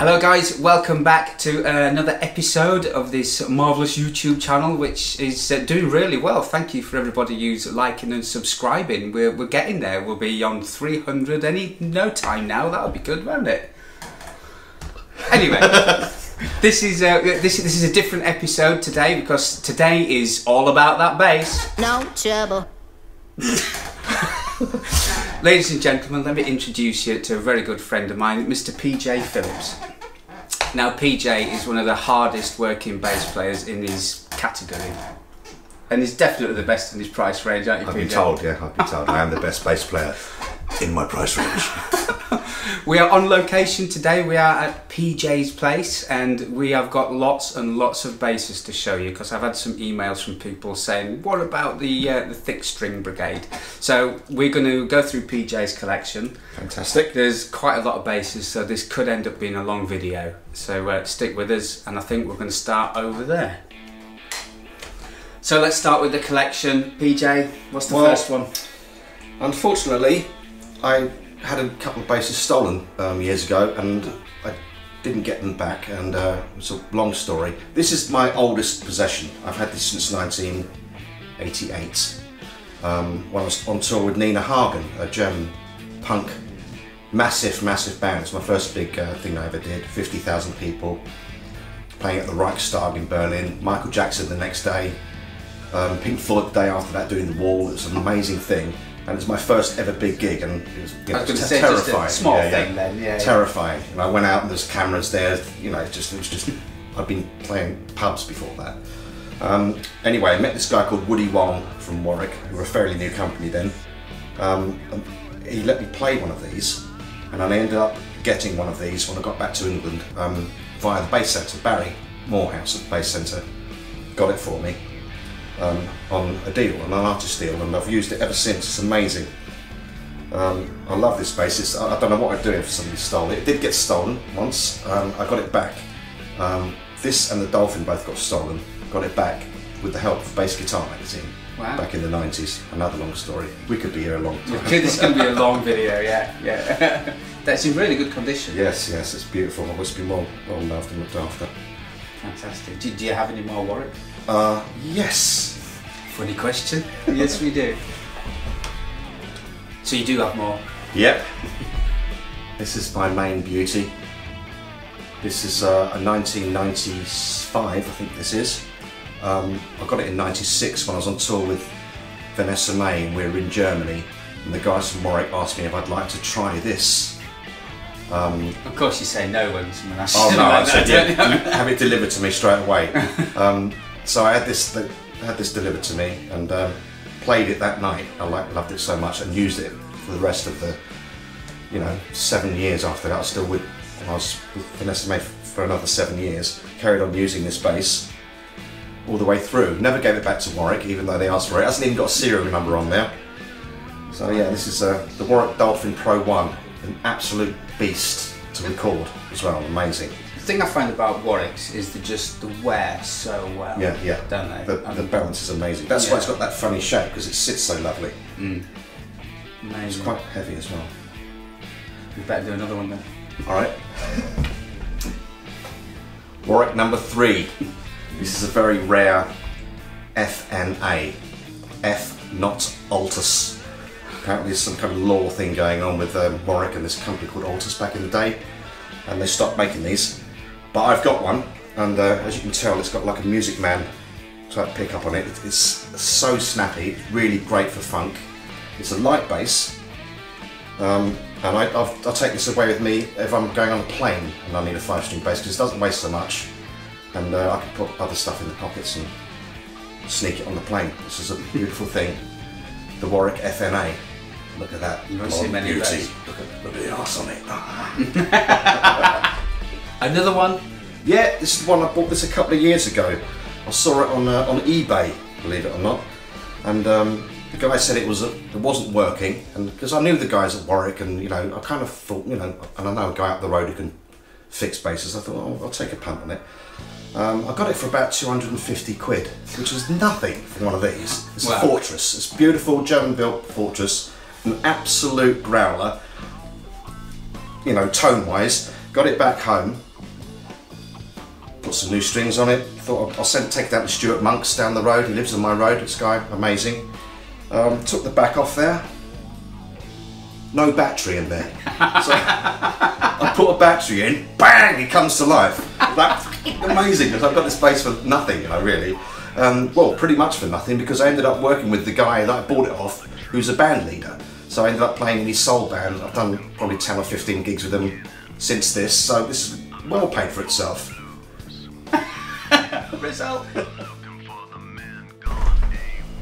Hello guys, welcome back to another episode of this marvellous YouTube channel, which is doing really well. Thank you for everybody who's liking and subscribing. We're getting there. We'll be on 300 any no time now. That'll be good, won't it? Anyway, this is a different episode today because today is all about that bass. No trouble. Ladies and gentlemen, let me introduce you to a very good friend of mine, Mr. PJ Phillips. Now, PJ is one of the hardest working bass players in his category. And he's definitely the best in his price range, aren't you, PJ? I've been told, yeah, I've been told. I am the best bass player in my price range. We are on location today. We are at PJ's place, and we have got lots and lots of basses to show you because I've had some emails from people saying, "What about the thick string brigade?" So we're going to go through PJ's collection. Fantastic. There's quite a lot of basses, so this could end up being a long video. So stick with us, and I think we're going to start over there. So let's start with the collection. PJ, what's the first one? Unfortunately, I had a couple of basses stolen years ago, and I didn't get them back, and it's a long story. This is my oldest possession. I've had this since 1988, when I was on tour with Nina Hagen, a German punk, massive band. It's my first big thing I ever did, 50,000 people, playing at the Reichstag in Berlin, Michael Jackson the next day, Pink Floyd the day after that doing the WAL. It's an amazing thing. And it's my first ever big gig, and it was, you know, terrifying. Just a small thing then, yeah. Terrifying. And I went out and there's cameras there, you know, it was just I'd been playing pubs before that. Anyway, I met this guy called Woody Wong from Warwick, who were a fairly new company then. He let me play one of these, and I ended up getting one of these when I got back to England via the Bass Centre. Barry Morehouse at the Bass Centre got it for me. On a deal, on an Altus deal, and I've used it ever since. It's amazing. I love this bass. I don't know what I'd do if somebody stole it. It did get stolen once. I got it back. This and the Dolphin both got stolen. Got it back with the help of Bass Guitar Magazine. Wow. Back in the 90s. Another long story. We could be here a long time. This is going to be a long video, yeah. That's in really good condition. Yes, it's beautiful. I must be more well loved and looked after. Fantastic. Do you have any more, Warwick? Yes. Funny question. Yes, we do. So you do have more? Yep. This is my main beauty. This is a 1995, I think this is. I got it in 96 when I was on tour with Vanessa Mae, and we were in Germany, and the guys from Warwick asked me if I'd like to try this. Of course you say no when someone asks you. Oh no, I said yeah, have it delivered to me straight away. So I had this delivered to me, and played it that night. I loved it so much, and used it for the rest of the, you know, 7 years after that. I was still with, I was with Vanessa Mae for another 7 years. Carried on using this bass all the way through. Never gave it back to Warwick, even though they asked for it. It hasn't even got a serial number on there. So yeah, this is the Warwick Dolphin Pro 1. An absolute beast to record as well, amazing. The thing I find about Warwick's is they just wear so well. Yeah. Don't they? The balance is amazing. That's why it's got that funny shape, because it sits so lovely. Mm. Amazing. It's quite heavy as well. We better do another one then. Alright. Warwick number 3. This is a very rare FNA. F not Altus. Apparently there's some kind of law thing going on with Warwick and this company called Altus back in the day, and they stopped making these. But I've got one, and as you can tell, it's got like a Music Man type pickup on it. It's so snappy, really great for funk. It's a light bass, and I take this away with me if I'm going on a plane and I need a 5-string bass, because it doesn't weigh so much, and I can put other stuff in the pockets and sneak it on the plane. This is a beautiful thing. The Warwick FNA. Look at that. You won't see many of those. Look at the arse on it. Another one? Yeah, this is one I bought this a couple of years ago. I saw it on eBay, believe it or not. And the guy said it wasn't working, and because I knew the guys at Warwick, and you know, I kind of thought, you know, and I know a guy up the road who can fix basses. I thought, oh, I'll take a punt on it. I got it for about 250 quid, which is nothing for one of these. It's a Fortress. It's a beautiful German-built Fortress, an absolute growler, you know, tone-wise. Got it back home, Got some new strings on it. Thought I'll take that to Stuart Monks down the road. He lives on my road. This guy, amazing. Took the back off there. No battery in there. So I put a battery in, bang, it comes to life. That's amazing, because I've got this bass for nothing, you know, really. Well, pretty much for nothing, because I ended up working with the guy that I bought it off, who's a band leader. So I ended up playing in his soul band. I've done probably 10 or 15 gigs with them since this, so this is well paid for itself. Result.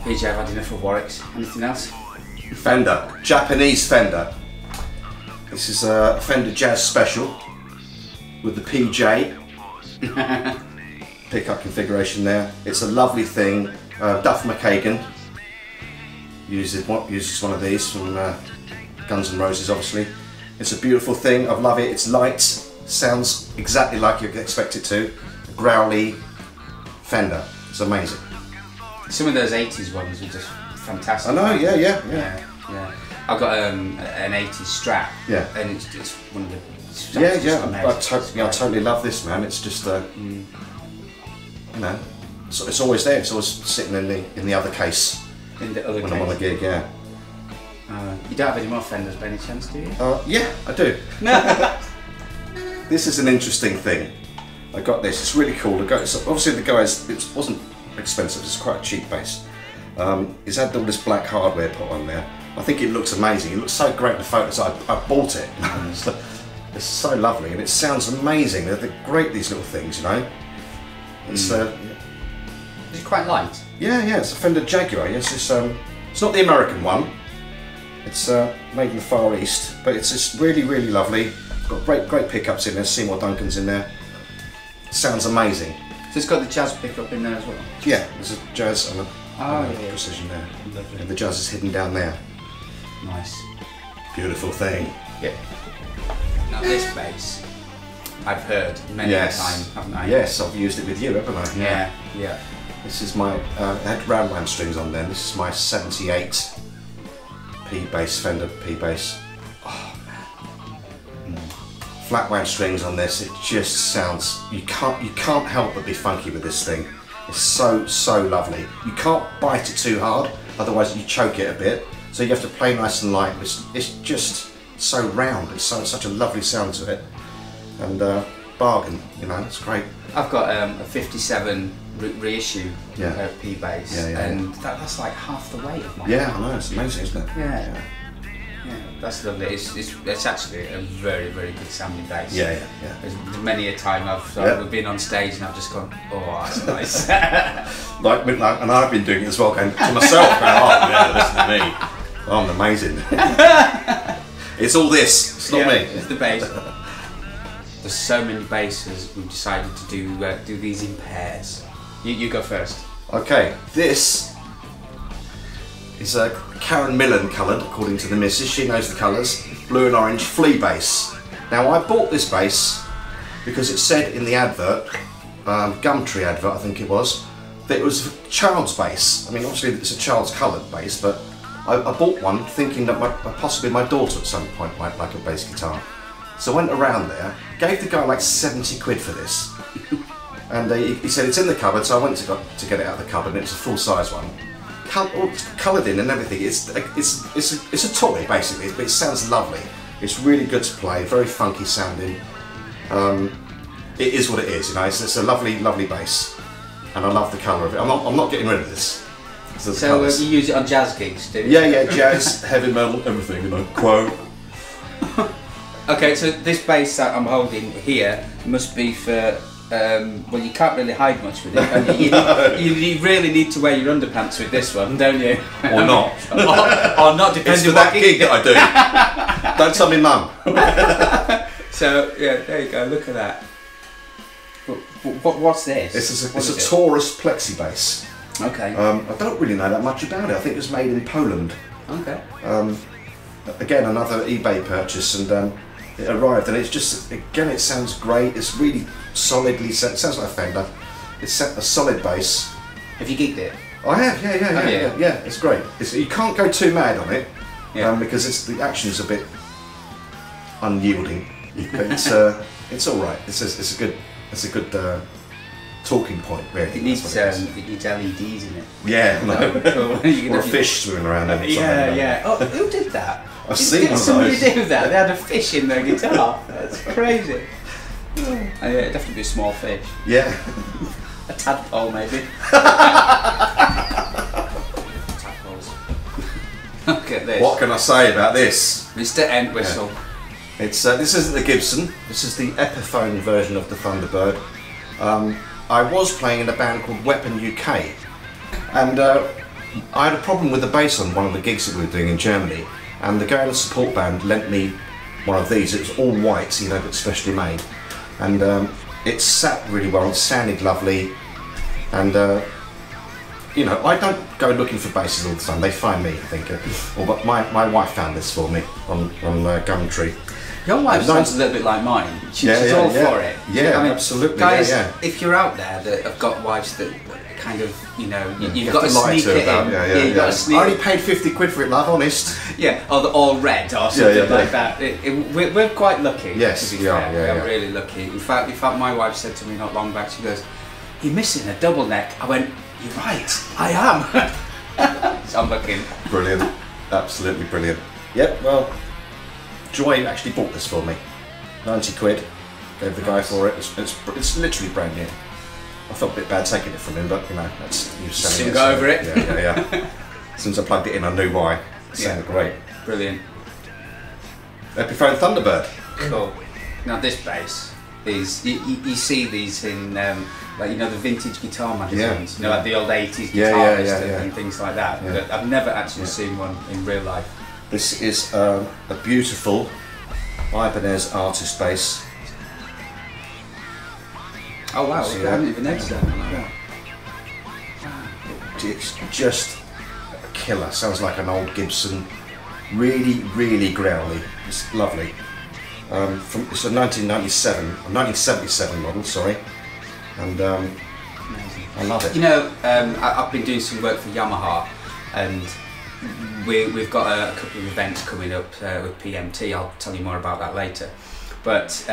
PJ, I've had enough of Warwick's. Anything else? Fender, Japanese Fender. This is a Fender Jazz Special with the PJ pickup configuration there. It's a lovely thing. Duff McKagan uses one of these from Guns N' Roses, obviously. It's a beautiful thing. I love it. It's light, sounds exactly like you'd expect it to. A growly Fender. It's amazing. Some of those 80s ones are just fantastic. I know, yeah. I got an 80s Strat, and it's one of the. I totally love this, man. It's just you know, so it's always there. It's always sitting in the other case. In the other case. When I'm on a gig, yeah. You don't have any more Fenders by any chance, do you? Yeah, I do. This is an interesting thing. I got this. It's really cool. Obviously, the guys. It wasn't expensive. It's quite a cheap bass. It's had all this black hardware put on there. I think it looks amazing. It looks so great in the photos. I bought it. It's so lovely, and it sounds amazing. They're great, these little things, you know. It's it's quite light. Yeah. It's a Fender Jaguar. Yes, it's not the American one. It's made in the Far East, but it's just really, really lovely. It's got great pickups in there. Seymour Duncan's in there. It sounds amazing. So it's got the jazz pickup in there as well. Yeah, there's a jazz and a precision there. Lovely. And the jazz is hidden down there. Nice, beautiful thing. Yeah. Now this bass, I've heard many times, haven't I? Yes, I've used it with you, haven't I? Yeah. This is my, I had roundline strings on then. This is my 78 P-bass, Fender P-bass. Oh man. Flat wound strings on this, it just sounds, you can't help but be funky with this thing. It's so lovely. You can't bite it too hard, otherwise you choke it a bit. So you have to play nice and light. It's just so round. It's such a lovely sound to it. And bargain, you know, it's great. I've got a 57 reissue P bass, and that's like half the weight of mine. Yeah, I know, it's amazing, isn't it? Yeah. That's lovely. It's actually a very, very good sounding bass. Yeah. There's many a time I've been on stage and I've just gone, oh, that's nice. And I've been doing it as well, going to myself, listen to me. Oh, I'm amazing. It's all this, it's not me. It's the bass. There's so many basses, we've decided to do these in pairs. You go first. Okay, this is a Karen Millen coloured, according to the missus. She knows the colours. Blue and orange flea bass. Now, I bought this bass because it said in the advert, Gumtree advert, I think it was, that it was a child's bass. I mean, obviously it's a child's coloured bass, but I bought one thinking that possibly my daughter at some point might like a bass guitar. So I went around there, gave the guy like 70 quid for this. And he said, it's in the cupboard, so I went to get it out of the cupboard, and it's a full size one. Coloured in and everything. It's a toy, basically, but it sounds lovely. It's really good to play, very funky sounding. It is what it is, you know, it's a lovely, lovely bass. And I love the colour of it. I'm not getting rid of this. So you use it on jazz gigs, do you? Yeah, jazz, heavy metal, everything, you know, quote. Okay, so this bass that I'm holding here must be for, well, you can't really hide much with it, and you really need to wear your underpants with this one, don't you? Or not. or not, depending on that gig that I do. Don't tell me, Mum. So, yeah, there you go, look at that. What's this? It's a Taurus plexi bass. Okay. I don't really know that much about it. I think it was made in Poland. Okay. Again, another eBay purchase, and it arrived, and it's just, again, it sounds great. It's really solidly, it sounds like a Fender. It's a solid bass. Have you gigged it? I have, yeah. It's great. You can't go too mad on it, because the action's a bit unyielding, but it's all right. It's a good talking point, really. It needs LEDs in it. Yeah, no. Or a fish swimming around in it. Yeah, yeah. Oh, who did that? I've seen one of those. Did somebody do that? They had a fish in their guitar. That's crazy. Yeah, it'd have to be a small fish. Yeah. A tadpole, maybe. Tadpoles. Look at this. What can I say about this? Mr. Entwistle. Yeah. It's, this isn't the Gibson, this is the Epiphone version of the Thunderbird. I was playing in a band called Weapon UK, and I had a problem with the bass on one of the gigs that we were doing in Germany, and the guy in the support band lent me one of these. It was all white, you know, but specially made, and it sat really well, it sounded lovely, and you know, I don't go looking for basses all the time, they find me, I think. But my wife found this for me on Gumtree. Your wife sounds a little bit like mine. She's all for it. Yeah, you know, I mean, absolutely. Guys, if you're out there that have got wives that kind of, you know, you've got to sneak it in. I only paid 50 quid for it, love, honest. Yeah, or red or something like that. We're quite lucky. Yes, we are really lucky. In fact, my wife said to me not long back, she goes, "You're missing a double neck." I went, "You're right, I am." So I'm looking. Brilliant, absolutely brilliant. Yep, well, Joy actually bought this for me. 90 quid, gave the guy for it. It's literally brand new. I felt a bit bad taking it from him, but you know, that's you saying it. Go over it. Yeah. As soon as I plugged it in, I knew why. It sounded great. Brilliant. Epiphone Thunderbird. Cool. Now this bass is, you see these in like, you know, the vintage guitar magazines, you know, like the old 80s guitarists and things like that. Yeah. But I've never actually seen one in real life. This is a beautiful Ibanez Artist bass. Oh wow, so, I haven't even noticed that. It's just a killer, sounds like an old Gibson. Really, really growly, it's lovely. It's a 1977 model, sorry. And I love it. You know, I've been doing some work for Yamaha, and we've got a couple of events coming up with PMT. I'll tell you more about that later. But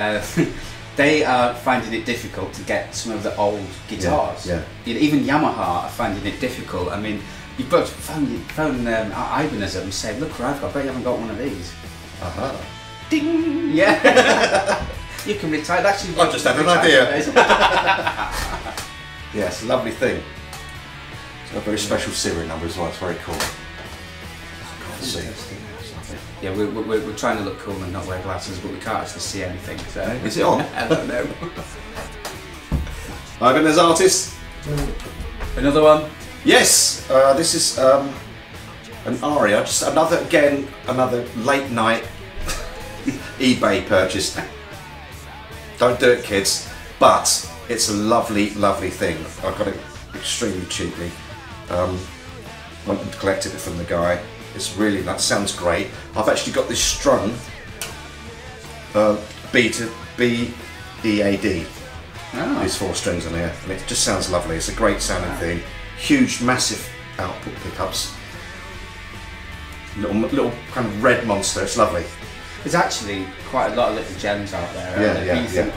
they are finding it difficult to get some of the old guitars. Yeah, yeah. Even Yamaha are finding it difficult. I mean, you've both phoned Ibanez up and said, "Look, I bet you haven't got one of these." Uh-huh. Ding! Yeah. You can retire. Actually, I just had an idea. Yes, lovely thing. It's got a very special serial number as well. It's very cool. Yeah, we're trying to look cool and not wear glasses, but we can't actually see anything. So. Is it on? I don't know. Ibanez Artist. Another one. Yes. This is an Aria. Just another late night eBay purchase. Don't do it, kids, but it's a lovely, lovely thing. I got it extremely cheaply. Went and collected it from the guy. It's really, that sounds great. I've actually got this strung B to B, D, A, D. Oh. These four strings on here, and it just sounds lovely. It's a great sounding thing. Huge, massive output pickups. Little kind of red monster. It's lovely. There's actually quite a lot of little gems out there. Aria, you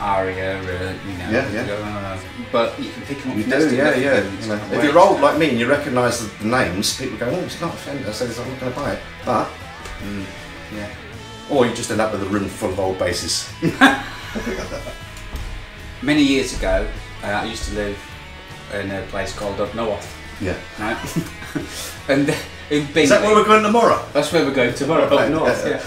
know. Yeah, yeah. But you can pick them up. You do, yeah. If you're old like me and you recognise the names, people go, "Oh, it's not a Fender," so I'm not going to buy it. But, yeah. Or you just end up with a room full of old basses. Many years ago, I used to live in a place called Dubnorth. Yeah. Right? And in Bingley, is that where we're going tomorrow? That's where we're going tomorrow, up north. Yeah.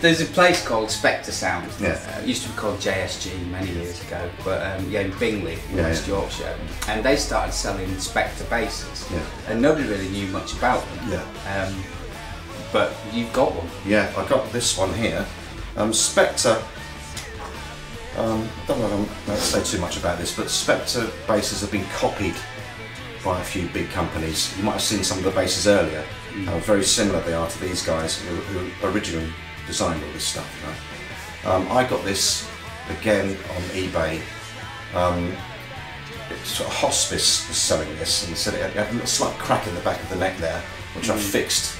There's a place called Spector Sound. Yeah. It used to be called JSG many years ago, but yeah, in Bingley, West Yorkshire, and they started selling Spector basses, and nobody really knew much about them. Yeah. But you've got one. Yeah, I got this one here. Spector. I don't want to say too much about this, but Spector basses have been copied by a few big companies. You might have seen some of the bases earlier. Very similar they are to these guys who originally designed all this stuff. You know? I got this again on eBay. Sort of Hospice was selling this, and said it had a little slight crack in the back of the neck there, which I fixed.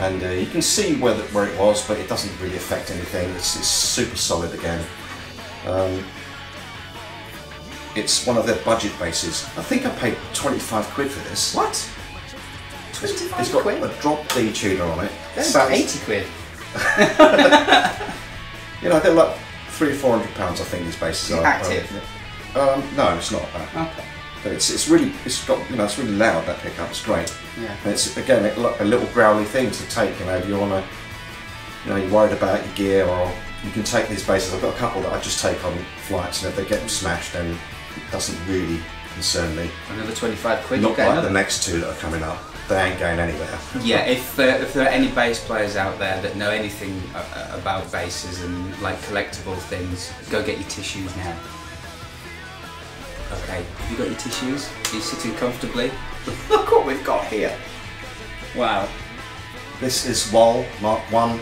And you can see where it was, but it doesn't really affect anything. It's super solid again. It's one of their budget basses. I think I paid 25 quid for this. What? 25 it's got quid? A drop D tuner on it. That's 80 quid. You know, they're like £300 or £400 I think these basses are. Active? No, it's not. Okay. But it's really loud, that pickup. It's great. Yeah. And it's again a little growly thing to take. You know, if you wanna, you know, you're worried about your gear, or you can take these basses. I've got a couple that I just take on flights, and if they get smashed, then it doesn't really concern me. Another 25 quid. Not like the next two that are coming up. They ain't going anywhere. Yeah, if there are any bass players out there that know anything about basses and like collectible things, go get your tissues now. Okay, have you got your tissues? Are you sitting comfortably? Look what we've got here. Wow. This is WAL Mark 1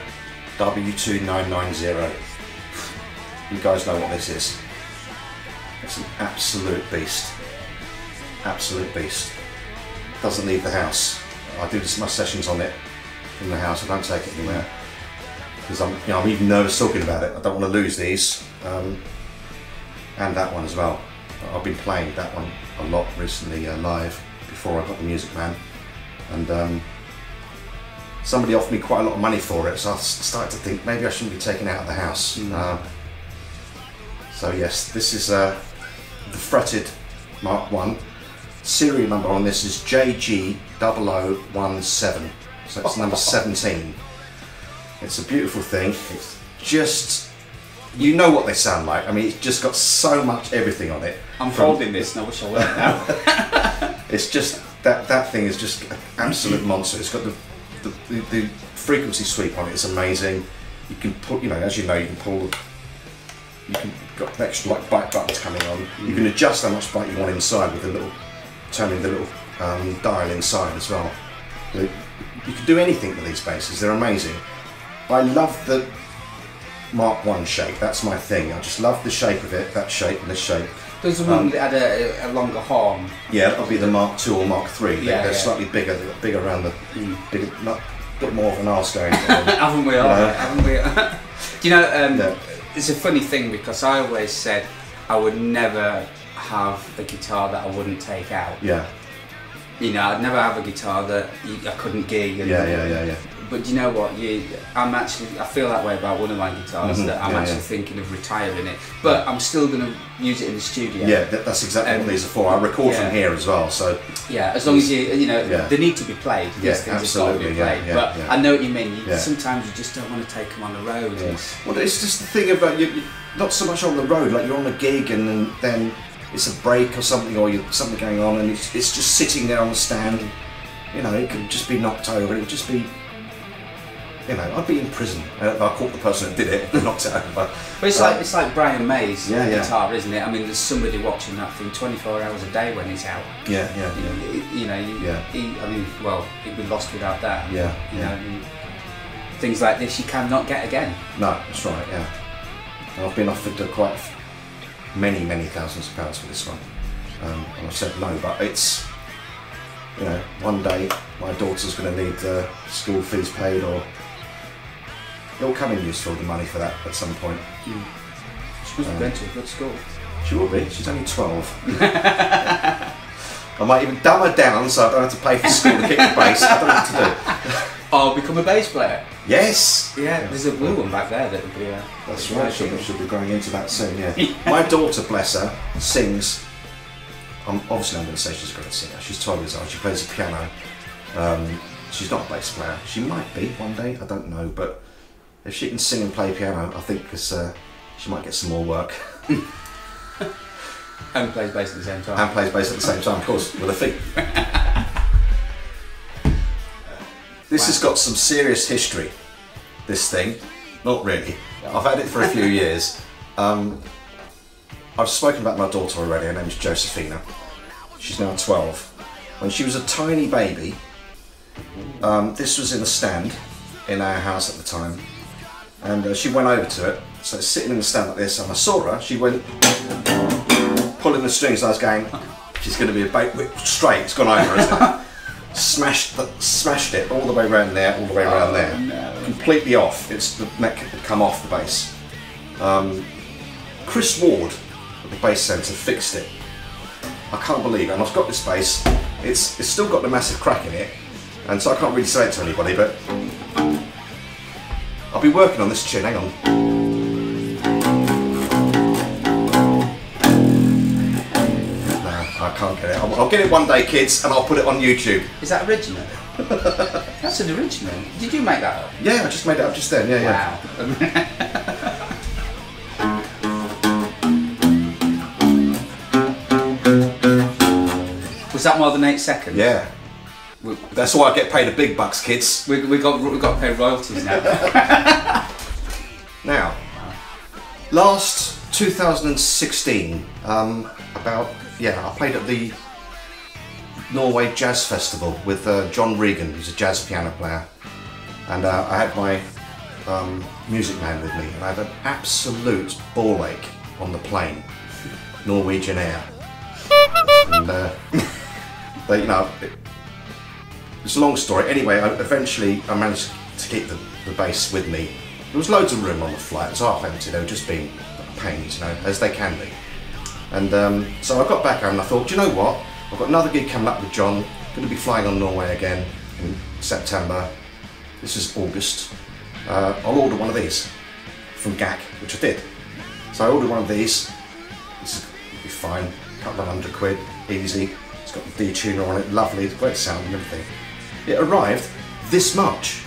W2990. You guys know what this is. It's an absolute beast. Absolute beast. Doesn't leave the house. I do my sessions on it from the house. I don't take it anywhere. Because I'm, you know, I'm even nervous talking about it. I don't want to lose these. And that one as well. I've been playing that one a lot recently live before I got the Music Man, and somebody offered me quite a lot of money for it, so I started to think maybe I shouldn't be taken out of the house. Mm. So yes, this is the fretted Mark 1. Serial number on this is JG0017, so it's number 17. It's a beautiful thing. It's just, you know what they sound like. I mean, it's just got so much everything on it. I'm holding this and I wish I weren't now. It's just, that thing is just an absolute monster. It's got the frequency sweep on it. It's amazing. You can put, you know, as you know, you can pull, you can, got extra like bite buttons coming on. You can adjust how much bite you want inside with the little, turning the little dial inside as well. You can do anything with these basses. They're amazing. I love the Mark 1 shape, that's my thing. I just love the shape of it, that shape and this shape. There's the one that had a longer harm. Yeah, that'll be the Mark 2 or Mark 3. They're slightly bigger, around the, bigger, like, a bit more of an arse going on. Haven't we all? Haven't we? Do you know, it's a funny thing because I always said I would never have a guitar that I wouldn't take out. Yeah. You know, I'd never have a guitar that I couldn't gig. And yeah. But you know what? I feel that way about one of my guitars, that I'm thinking of retiring it, but I'm still going to use it in the studio. Yeah, that's exactly what these are for. I record from here as well, so yeah. As long as you know, they need to be played. These things absolutely. Have got to be played. But I know what you mean. Sometimes you just don't want to take them on the road. Yeah. Well, it's just the thing about you're not so much on the road. Like you're on a gig and then it's a break or something, or something going on, and it's just sitting there on the stand. You know, it could just be knocked over. It could just be. You know, I'd be in prison. I caught the person who did it and knocked it over. But it's like Brian May's guitar, isn't it? I mean, there's somebody watching that thing 24 hours a day when he's out. I mean, well, he'd be lost without that. You know, things like this you cannot get again. No, that's right. Yeah, and I've been offered quite many thousands of pounds for this one, and I've said no. But it's, you know, one day my daughter's going to need the school fees paid, or it'll come in useful, the money for that at some point. She must be going to a good school. She will be, she's only 12. I might even dumb her down so I don't have to pay for school to kick the bass. I don't know what to do. I'll become a bass player. Yes! Yeah, there's a blue one back there that would be a... That's right, she'll be going into that soon, My daughter, bless her, sings. Obviously I'm going to say she's a great singer. She's 12 years old, she plays the piano. She's not a bass player. She might be one day, I don't know, but if she can sing and play piano, I think she might get some more work. And plays bass at the same time. And plays bass at the same time, of course, with her feet. This has got some serious history, this thing. Not really. I've had it for a few years. I've spoken about my daughter already. Her name is Josephina. She's now 12. When she was a tiny baby, this was in a stand in our house at the time. And she went over to it, so it's sitting in the stand like this, and I saw her, she went pulling the strings, and I was going, she's going to be a straight, it's gone over, isn't it? Smashed it all the way around there, all the way around there. No. Completely off, the neck had come off the bass. Chris Ward at the Bass Centre fixed it, I can't believe, and I've got this bass, it's still got the massive crack in it, and so I can't really say it to anybody, but I'll be working on this tune, hang on. Can't get it. I'll get it one day, kids, and I'll put it on YouTube. Is that original? That's an original. Did you make that up? Yeah, I just made it up just then. Yeah, wow. Yeah. Was that more than 8 seconds? Yeah. That's why I get paid the big bucks, kids. We got paid royalties now. Now, last 2016, I played at the Norway Jazz Festival with John Regan, who's a jazz piano player, and I had my Music Man with me, and I had an absolute ball ache on the plane, Norwegian Air, and they, you know, it's a long story. Anyway, eventually I managed to keep the bass with me. There was loads of room on the flight, it was half empty, they were just being pains, you know, as they can be. And so I got back home and I thought, do you know what? I've got another gig coming up with John. I'm going to be flying on Norway again in September. This is August. I'll order one of these from GAC, which I did. So I ordered one of these. This will be fine. A couple of £100, easy. It's got the D tuner on it, lovely, great sound and everything. It arrived this March.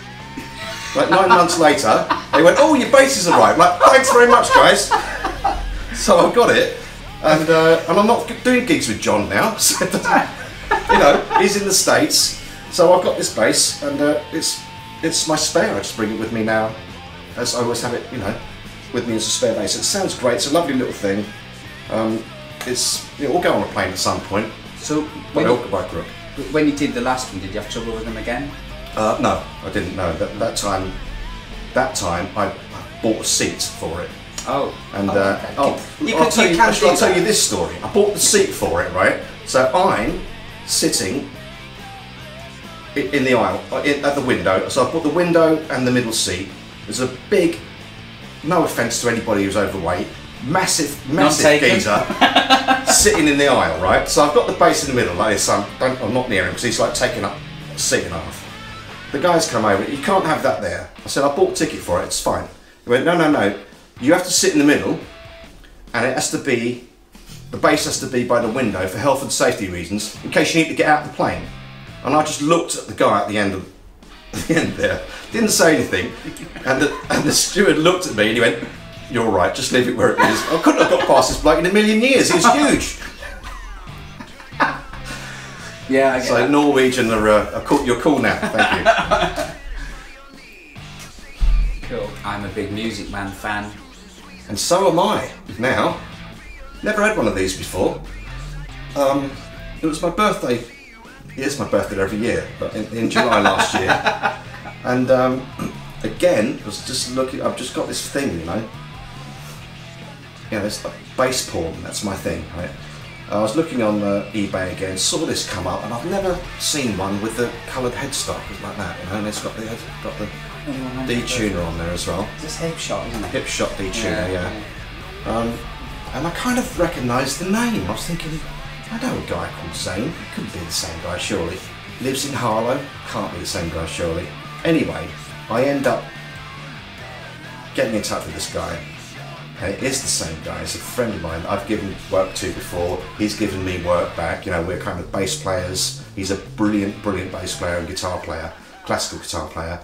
Like 9 months later, they went, oh, your bass has arrived. Like, thanks very much, guys. So I got it. And I'm not doing gigs with John now, so you know, he's in the States, so I've got this bass, and it's my spare. I just bring it with me now, as I always have it, you know, with me as a spare bass. It sounds great, it's a lovely little thing. It'll go on a plane at some point. So when you did the last one, did you have trouble with them again? No, I didn't, no. That time I bought a seat for it. Oh, and I'll tell you this story. I bought the seat for it, right? So I'm sitting in the aisle, at the window. So I bought the window and the middle seat. There's a big, no offence to anybody who's overweight, massive geezer sitting in the aisle, right? So I've got the bass in the middle like this. I'm not near him because he's like taking up a seat and a half. The guy's come over. You can't have that there. I said, I bought a ticket for it. It's fine. He went, no, no, no. You have to sit in the middle, and it has to be, the bass has to be by the window for health and safety reasons, in case you need to get out of the plane. And I just looked at the guy at the end there, didn't say anything, and the steward looked at me and he went, you're right, just leave it where it is. I couldn't have got past this bloke in a million years, he's huge. Yeah, I get that. Norwegian are cool, you're cool now, thank you. Cool, I'm a big Music Man fan. And so am I now. Never had one of these before. It was my birthday. It is my birthday every year, but in July last year. And again, I was just looking. I've just got this thing, you know. Yeah, there's like bass porn. That's my thing. Right? I was looking on eBay again, saw this come up, and I've never seen one with the coloured headstock like that. You know, and it's got the D-tuner on there as well. It's hip shot, isn't it? Hip shot D-tuner, yeah. And I kind of recognised the name. I was thinking, I know a guy called Zane. It couldn't be the same guy, surely. Lives in Harlow. Can't be the same guy, surely. Anyway, I end up getting in touch with this guy. And it is the same guy. It's a friend of mine that I've given work to before. He's given me work back. You know, we're kind of bass players. He's a brilliant, brilliant bass player and guitar player, classical guitar player.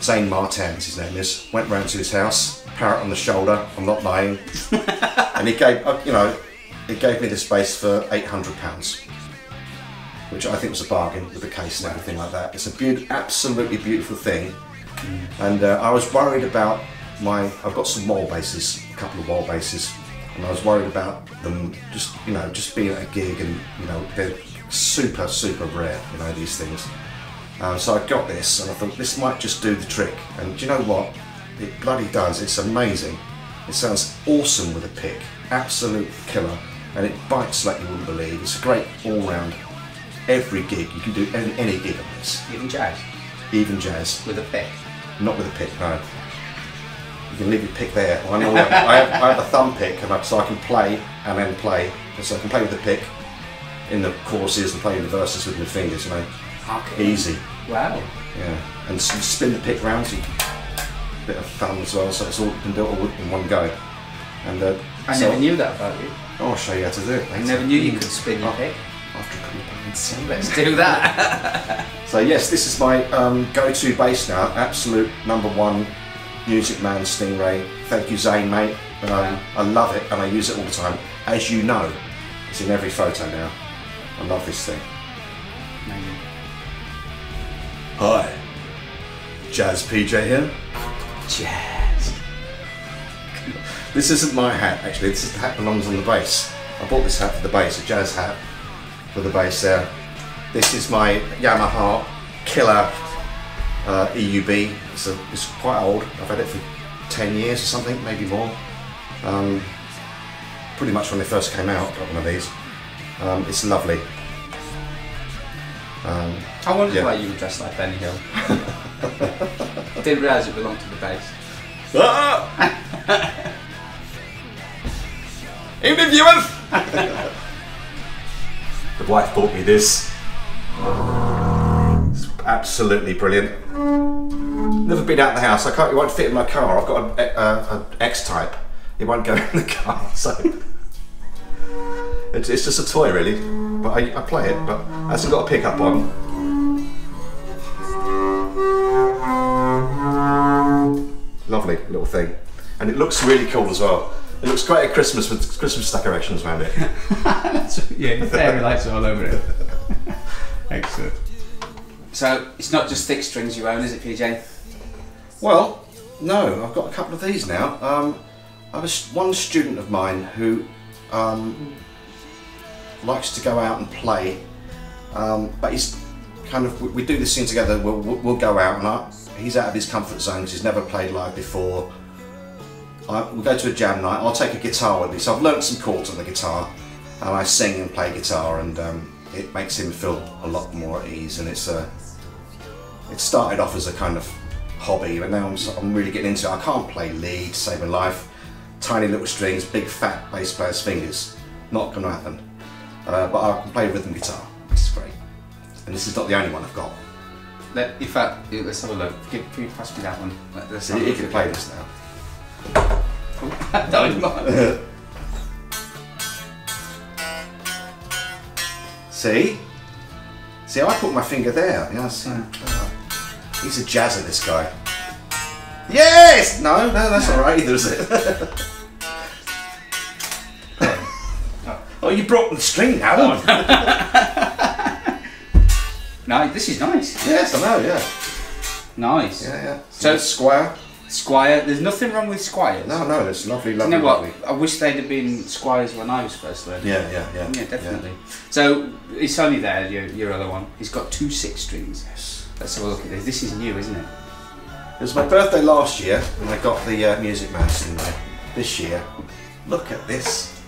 Zane Martens, his name is, went round to his house, parrot on the shoulder, I'm not lying, and he gave me this bass for £800, which I think was a bargain with the case and everything like that. It's a absolutely beautiful thing, and I was worried about I've got some wall basses, a couple of wall basses, and I was worried about them just being at a gig, and you know, they're super, super rare, you know, these things. So I got this, and I thought this might just do the trick. And do you know what? It bloody does. It's amazing. It sounds awesome with a pick, absolute killer, and it bites like you wouldn't believe. It's a great all-round. Every gig you can do any gig on this. Even jazz. Even jazz. With a pick. Not with a pick, no. You can leave your pick there. Well, I have a thumb pick, so I can play and then play. So I can play with the pick in the courses and playing the verses with my fingers, you know. Okay. Easy. Wow. Yeah, and spin the pick round, so a bit of fun as well, so it's all been built all in one go. And I never knew that about you. Oh, I'll show you how to do it. I never knew you could spin your pick. After coming back and sing. Let's do that. So yes, this is my go-to bass now. Absolute #1, Music Man Stingray. Thank you, Zane, mate. I love it, and I use it all the time. As you know, it's in every photo now. I love this thing. Amazing. Hi, Jazz PJ here. Jazz. This isn't my hat actually. This hat belongs on the bass. I bought this hat for the bass, a jazz hat. For the bass there. This is my Yamaha killer EUB. It's quite old. I've had it for 10 years or something, maybe more. Pretty much when they first came out, got one of these. It's lovely. I wondered why you were dressed like Benny Hill. I didn't realise it belonged to the bass. Ah! Evening viewers! The wife bought me this. It's absolutely brilliant. Never been out of the house. It won't fit in my car. I've got an X-Type. It won't go in the car, so it's just a toy, really. But I play it, but it hasn't got a pickup on. Lovely little thing, and it looks really cool as well. It looks quite at Christmas with Christmas decorations around it. Yeah, fairy lights all over it. Excellent. So it's not just thick strings you own, is it, PJ? Well, no, I've got a couple of these now. I was one student of mine who likes to go out and play, but he's kind of, we do this thing together. We'll go out, and he's out of his comfort zone because he's never played live before. We'll go to a jam night, I'll take a guitar with me, so I've learnt some chords on the guitar, and I sing and play guitar, and it makes him feel a lot more at ease, and it started off as a kind of hobby, but now I'm really getting into it. I can't play lead, save my life, tiny little strings, big fat bass player's fingers, not going to happen, but I can play rhythm guitar, which is great, and this is not the only one I've got. In fact, let's have a look, can you pass me that one? You can play this now. See? See, I put my finger there. Yeah, see. He's a jazzer, this guy. Yes! No, that's alright either, is it? Oh, you brought the string now, No, this is nice. Yes, I know, yeah. Nice. Yeah, yeah. So, square. Squire, there's nothing wrong with squires. No, no, it's lovely, lovely. You know what? Lovely. I wish they'd have been squires when I was first learning. Yeah, yeah, yeah. Yeah, definitely. Yeah. So it's only there, your other one. He's got 2 6 strings. Yes. Let's have a look at this. This is new, isn't it? It was my birthday last year, and I got the Music Man Stingray this year. Look at this,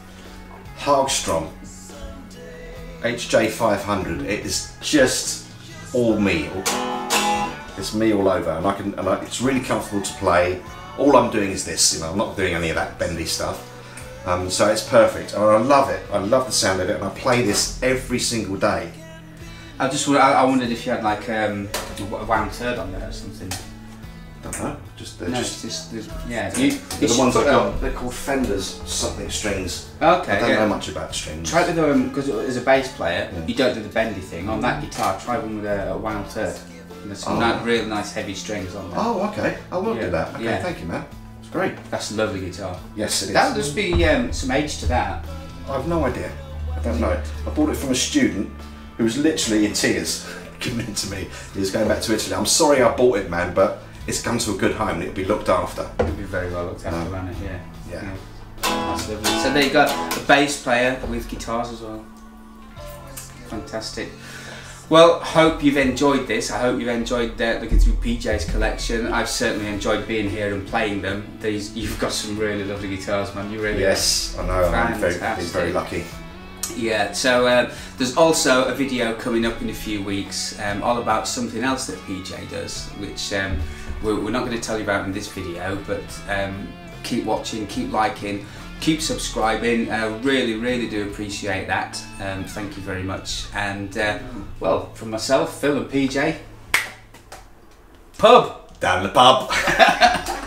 Hagstrom HJ500. It is just all me. It's me all over, and it's really comfortable to play. All I'm doing is this, you know, I'm not doing any of that bendy stuff. So it's perfect, and I love it. I love the sound of it, and I play this every single day. I wondered if you had like a wound third on there or something. I don't know. Yeah. The ones I've got, they're called Fenders something strings. Okay. I don't know much about strings. Try with them, because as a bass player, you don't do the bendy thing. On that guitar, try one with a wound third. And there's some really nice heavy strings on there. Oh, okay. I will do that. Okay, thank you, man. It's great. That's a lovely guitar. Yes, it is. That'll just be some age to that. I have no idea. I don't know. I bought it from a student who was literally in tears giving it to me. He was going back to Italy. I'm sorry I bought it, man, but it's come to a good home and it'll be looked after. It'll be very well looked after, won't it? Yeah. Yeah. That's lovely. So there you go. A bass player with guitars as well. Fantastic. Well, hope you've enjoyed this. I hope you've enjoyed looking through PJ's collection. I've certainly enjoyed being here and playing them. You've got some really lovely guitars, man. You really Yes, I know. Fantastic. I'm very lucky. Yeah, so there's also a video coming up in a few weeks all about something else that PJ does, which we're not going to tell you about in this video, but keep watching, keep liking. Keep subscribing, really do appreciate that, thank you very much, and well, from myself, Phil and PJ, pub! Down the pub!